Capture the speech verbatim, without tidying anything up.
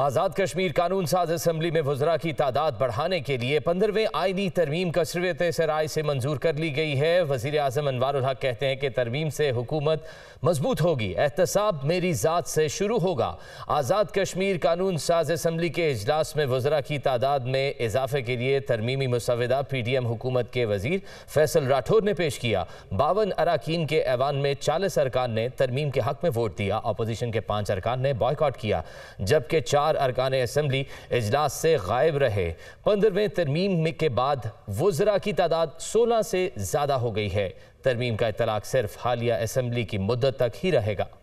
आज़ाद कश्मीर कानून साज असम्बली में वुज़रा की तादाद बढ़ाने के लिए पंद्रहवें आइनी तरमीम कसरत सराय से मंजूर कर ली गई है। वज़ीर आज़म अनवारुल हक कहते हैं कि तरमीम से हुकूमत मजबूत होगी। एहतसाब मेरी ज़ात से शुरू होगा। आज़ाद कश्मीर कानून साज असम्बली के इजलास में वुज़रा की तादाद में इजाफे के लिए तरमीमी मुसौदा पीडीएम हुकूमत के वज़ीर फैसल राठौर ने पेश किया। बावन अरकान के ऐवान में चालीस अरकान ने तरमीम के हक में वोट दिया। अपोजिशन के पाँच अरकान ने बॉयकॉट किया, जबकि चार अरकान असेंबली इजलास से गायब रहे। पंद्रहवें तरमीम के बाद वुज़रा की तादाद सोलह से ज़्यादा हो गई है। तरमीम का इतलाक़ सिर्फ हालिया असेंबली की मुद्दत तक ही रहेगा।